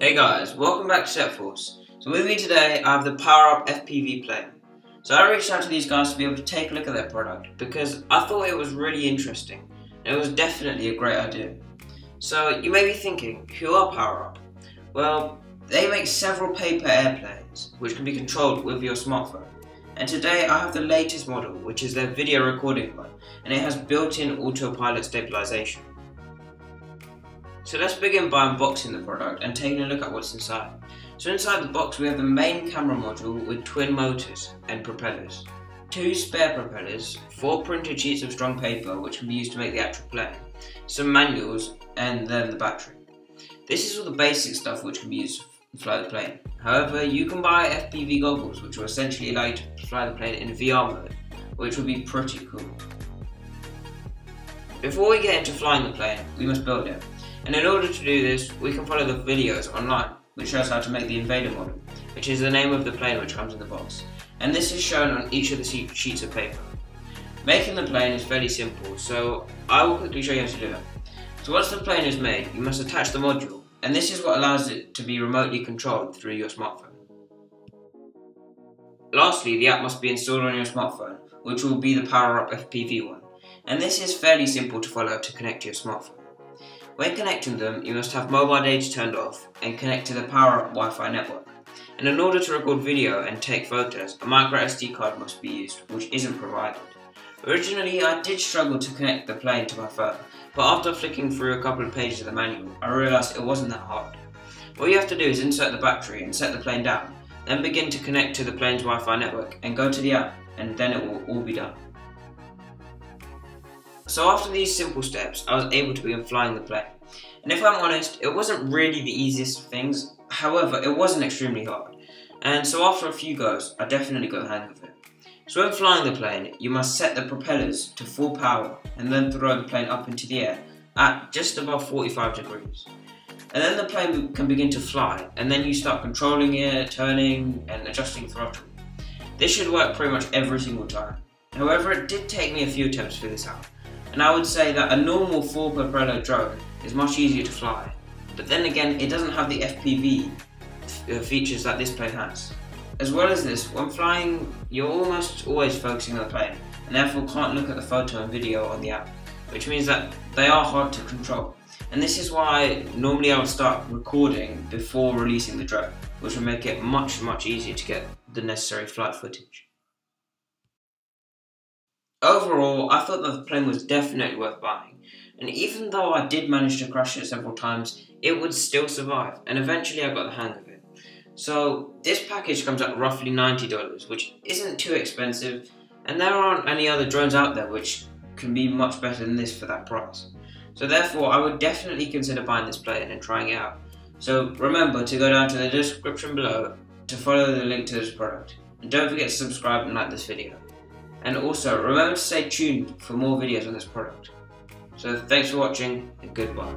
Hey guys, welcome back to Tech Force. So with me today I have the PowerUp FPV plane. So I reached out to these guys to be able to take a look at their product because I thought it was really interesting and it was definitely a great idea. So you may be thinking, who are PowerUp? Well, they make several paper airplanes which can be controlled with your smartphone. And today I have the latest model, which is their video recording one, and it has built-in autopilot stabilization. So let's begin by unboxing the product and taking a look at what's inside. So inside the box we have the main camera module with twin motors and propellers, two spare propellers, four printed sheets of strong paper which can be used to make the actual plane, some manuals, and then the battery. This is all the basic stuff which can be used to fly the plane. However, you can buy FPV goggles which will essentially allow you to fly the plane in VR mode, which will be pretty cool. Before we get into flying the plane, we must build it. And in order to do this, we can follow the videos online which shows how to make the Invader model, which is the name of the plane which comes in the box. And this is shown on each of the sheets of paper. Making the plane is fairly simple, so I will quickly show you how to do it. So once the plane is made, you must attach the module, and this is what allows it to be remotely controlled through your smartphone. Lastly, the app must be installed on your smartphone, which will be the PowerUp FPV one. And this is fairly simple to follow to connect to your smartphone. When connecting them, you must have mobile data turned off and connect to the PowerUp Wi-Fi network. And in order to record video and take photos, a microSD card must be used, which isn't provided. Originally, I did struggle to connect the plane to my phone, but after flicking through a couple of pages of the manual, I realised it wasn't that hard. All you have to do is insert the battery and set the plane down, then begin to connect to the plane's Wi-Fi network and go to the app, and then it will all be done. So after these simple steps, I was able to begin flying the plane. And if I'm honest, it wasn't really the easiest of things, however, it wasn't extremely hard. And so after a few goes, I definitely got the hang of it. So when flying the plane, you must set the propellers to full power and then throw the plane up into the air at just above 45 degrees. And then the plane can begin to fly, and then you start controlling it, turning and adjusting throttle. This should work pretty much every single time. However, it did take me a few attempts to figure this out. And I would say that a normal 4-propeller drone is much easier to fly, but then again it doesn't have the FPV features that this plane has. As well as this, when flying you're almost always focusing on the plane and therefore can't look at the photo and video on the app, which means that they are hard to control. And this is why normally I would start recording before releasing the drone, which will make it much easier to get the necessary flight footage. Overall, I thought that the plane was definitely worth buying, and even though I did manage to crash it several times, it would still survive, and eventually I got the hang of it. So this package comes at roughly $90, which isn't too expensive, and there aren't any other drones out there which can be much better than this for that price. So therefore, I would definitely consider buying this plane and trying it out. So remember to go down to the description below to follow the link to this product, and don't forget to subscribe and like this video. And also, remember to stay tuned for more videos on this product. So thanks for watching, and goodbye.